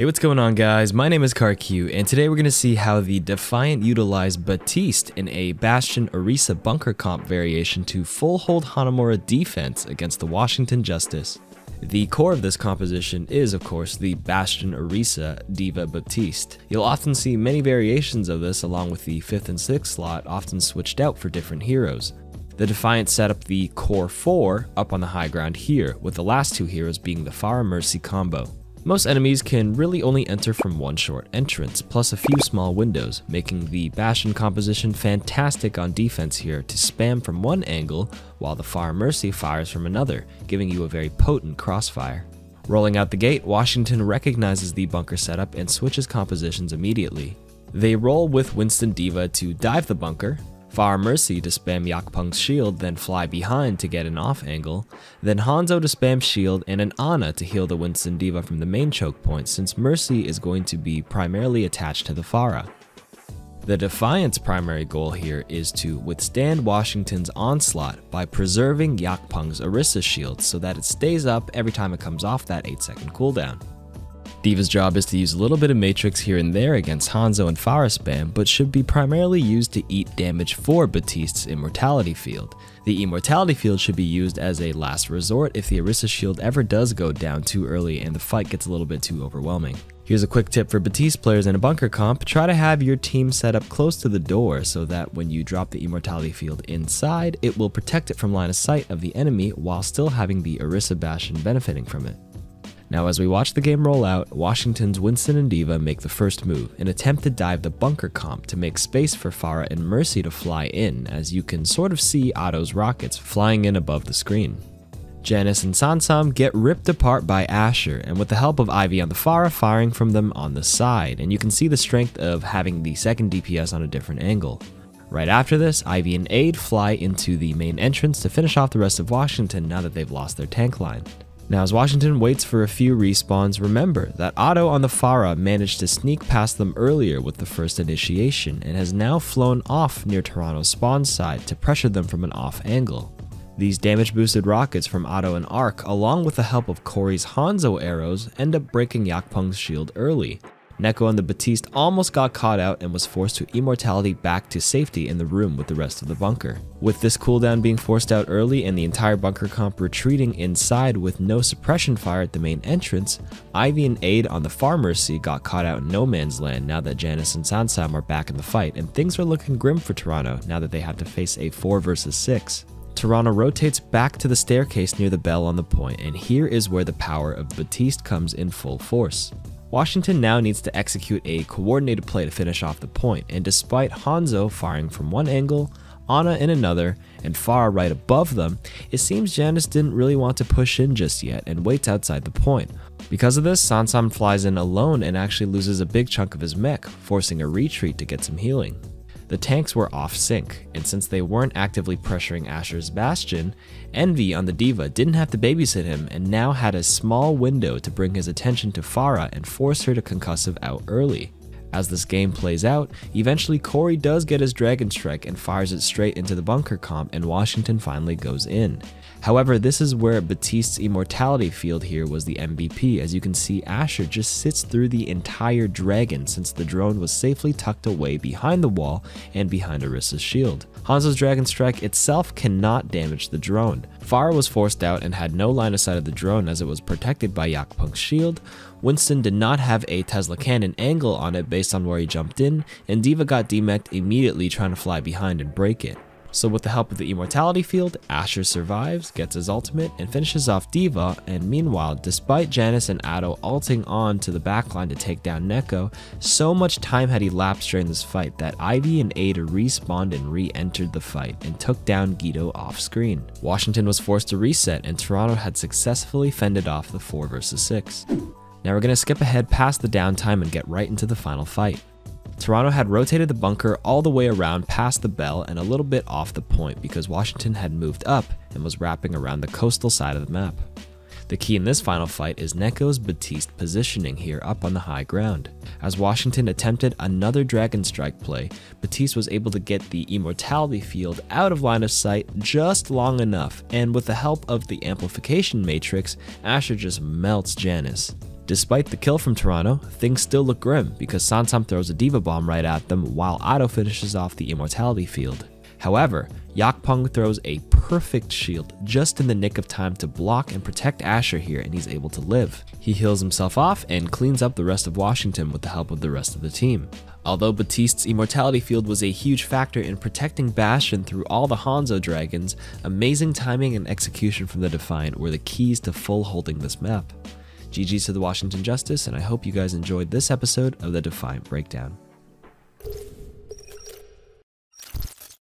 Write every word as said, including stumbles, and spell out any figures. Hey, what's going on, guys? My name is KarQ, and today we're going to see how the Defiant utilized Baptiste in a Bastion Orisa bunker comp variation to full hold Hanamura defense against the Washington Justice. The core of this composition is, of course, the Bastion Orisa Diva Baptiste. You'll often see many variations of this along with the fifth and sixth slot often switched out for different heroes. The Defiant set up the core four up on the high ground here, with the last two heroes being the Pharah Mercy combo. Most enemies can really only enter from one short entrance, plus a few small windows, making the Bastion composition fantastic on defense here to spam from one angle while the Pharah Mercy fires from another, giving you a very potent crossfire. Rolling out the gate, Washington recognizes the bunker setup and switches compositions immediately. They roll with Winston Diva to dive the bunker, Pharah Mercy to spam Yakpung's shield, then fly behind to get an off angle, then Hanzo to spam shield and an Ana to heal the Winston Diva from the main choke point, since Mercy is going to be primarily attached to the Pharah. The Defiant's primary goal here is to withstand Washington's onslaught by preserving Yakpung's Orisa shield so that it stays up every time it comes off that eight second cooldown. Diva's job is to use a little bit of Matrix here and there against Hanzo and Pharah spam, but should be primarily used to eat damage for Baptiste's Immortality Field. The Immortality Field should be used as a last resort if the Orisa Shield ever does go down too early and the fight gets a little bit too overwhelming. Here's a quick tip for Baptiste players in a bunker comp: try to have your team set up close to the door so that when you drop the Immortality Field inside, it will protect it from line of sight of the enemy while still having the Orisa Bastion benefiting from it. Now, as we watch the game roll out, Washington's Winston and Diva make the first move, an attempt to dive the bunker comp to make space for Pharah and Mercy to fly in, as you can sort of see Otto's rockets flying in above the screen. Janice and Sansam get ripped apart by Ashe, and with the help of Ivy on the Pharah firing from them on the side, and you can see the strength of having the second D P S on a different angle. Right after this, Ivy and Aid fly into the main entrance to finish off the rest of Washington now that they've lost their tank line. Now, as Washington waits for a few respawns, remember that Otto on the Pharah managed to sneak past them earlier with the first initiation and has now flown off near Toronto's spawn side to pressure them from an off angle. These damage boosted rockets from Otto and Ark, along with the help of Corey's Hanzo arrows, end up breaking Yakpung's shield early. Neko on the Baptiste almost got caught out and was forced to immortality back to safety in the room with the rest of the bunker. With this cooldown being forced out early and the entire bunker comp retreating inside with no suppression fire at the main entrance, Ivy and Aid on the Pharah Mercy got caught out in no man's land now that Janice and Sansam are back in the fight, and things are looking grim for Toronto now that they have to face a four versus six. Toronto rotates back to the staircase near the bell on the point, and here is where the power of Baptiste comes in full force. Washington now needs to execute a coordinated play to finish off the point, and despite Hanzo firing from one angle, Ana in another, and Pharah right above them, it seems Janice didn't really want to push in just yet and waits outside the point. Because of this, Sansam flies in alone and actually loses a big chunk of his mech, forcing a retreat to get some healing. The tanks were off sync, and since they weren't actively pressuring Asher's Bastion, Envy on the Diva didn't have to babysit him and now had a small window to bring his attention to Pharah and force her to concussive out early. As this game plays out, eventually Corey does get his Dragon Strike and fires it straight into the bunker comp, and Washington finally goes in. However, this is where Baptiste's Immortality Field here was the M V P, as you can see Asher just sits through the entire dragon since the drone was safely tucked away behind the wall and behind Orisa's shield. Hanzo's Dragon Strike itself cannot damage the drone. Pharah was forced out and had no line of sight of the drone as it was protected by Yakpung's shield. Winston did not have a Tesla cannon angle on it based on where he jumped in, and Diva got demech'd immediately trying to fly behind and break it. So with the help of the Immortality Field, Asher survives, gets his ultimate, and finishes off Diva, and meanwhile, despite Janice and Otto ulting on to the backline to take down Neko, so much time had elapsed during this fight that Ivy and Ada respawned and re-entered the fight, and took down Guido off-screen. Washington was forced to reset, and Toronto had successfully fended off the four versus six. Now we're going to skip ahead past the downtime and get right into the final fight. Toronto had rotated the bunker all the way around past the bell and a little bit off the point because Washington had moved up and was wrapping around the coastal side of the map. The key in this final fight is Neko's Baptiste positioning here up on the high ground. As Washington attempted another Dragon Strike play, Baptiste was able to get the Immortality Field out of line of sight just long enough, and with the help of the Amplification Matrix, Asher just melts Janice. Despite the kill from Toronto, things still look grim because Sansam throws a diva bomb right at them while Otto finishes off the immortality field. However, Yakpung throws a perfect shield just in the nick of time to block and protect Asher here, and he's able to live. He heals himself off and cleans up the rest of Washington with the help of the rest of the team. Although Baptiste's immortality field was a huge factor in protecting Bastion through all the Hanzo dragons, amazing timing and execution from the Defiant were the keys to full holding this map. G G's to the Washington Justice, and I hope you guys enjoyed this episode of the Defiant Breakdown.